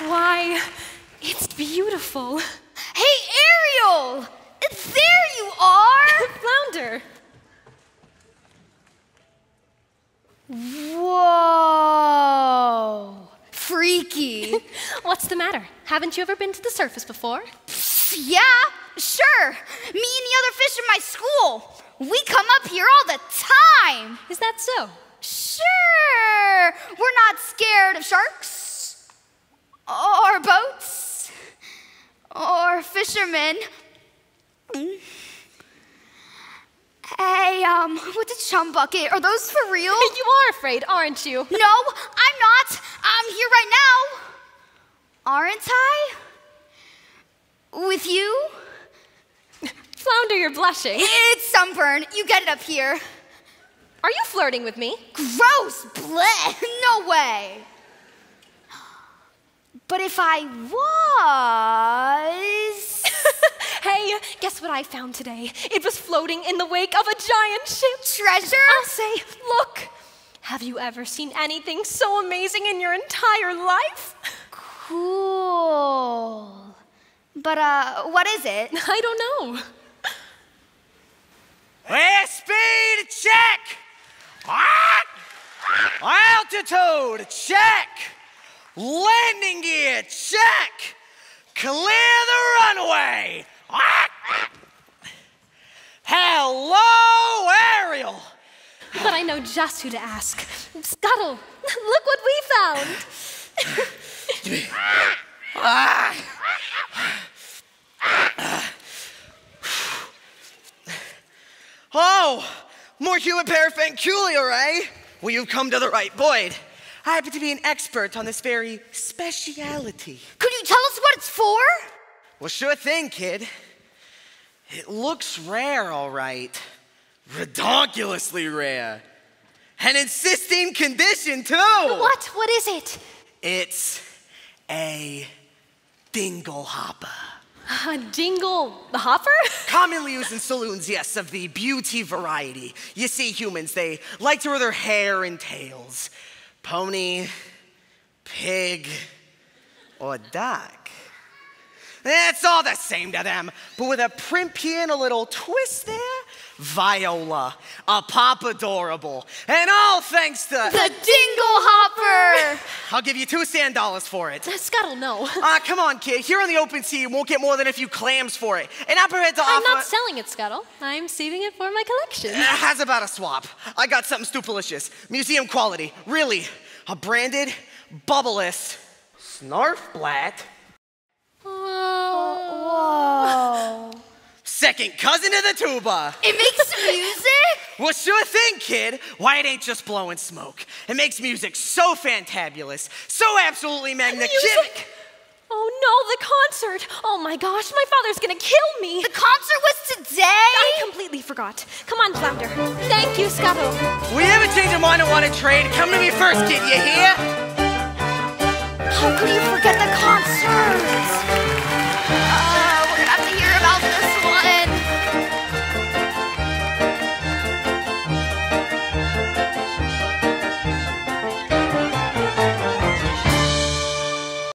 Why, it's beautiful. Hey, Ariel! There you are! Flounder! Whoa! Freaky! What's the matter? Haven't you ever been to the surface before? Yeah, sure. Me and the other fish in my school. We come up here all the time. Is that so? Sure. We're not scared of sharks, or boats, or fishermen. Hey, what's a chum bucket? Are those for real? You are afraid, aren't you? No, I'm not. I'm here right now. Aren't I? With you? Flounder, you're blushing. It's sunburn. You get it up here. Are you flirting with me? Gross! Bleh! No way! But if I was... Hey, guess what I found today? It was floating in the wake of a giant ship. Treasure? I'll say, look. Have you ever seen anything so amazing in your entire life? Cool. But, what is it? I don't know. Speed, check! Altitude, check! Landing gear, check! Clear the runway! Hello, Ariel! But I know just who to ask. Scuttle, look what we found! Oh, more human parafanculia, eh? Well, you've come to the right void. I happen to be an expert on this very speciality. Could you tell us what it's for? Well, sure thing, kid. It looks rare, all right. Redonkulously rare. And in pristine condition, too. What? What is it? It's a dingle hopper. A dingle hopper? Commonly used in saloons, yes, of the beauty variety. You see, humans, they like to wear their hair and tails. Pony, pig, or duck. It's all the same to them, but with a primpy and a little twist there, viola, a pop adorable, and all thanks to... The dingle hopper! I'll give you $2 sand for it. Scuttle, no. Come on, kid. Here on the open sea, you won't get more than a few clams for it. And I'm prepared to offer... I'm not selling it, Scuttle. I'm saving it for my collection. How's about a swap? I got something stupelicious. Museum quality. Really. A branded, bubbleless... Snarfblat? Whoa. Second cousin to the tuba. It makes music? Well, sure thing, kid. Why, it ain't just blowing smoke. It makes music so fantabulous, so absolutely magnificent. Oh, no, the concert. Oh, my gosh, my father's going to kill me. The concert was today? I completely forgot. Come on, Flounder. Thank you, Scuttle. We have a change of mind and want to trade. Come to me first, kid, you hear? How could you forget the concert?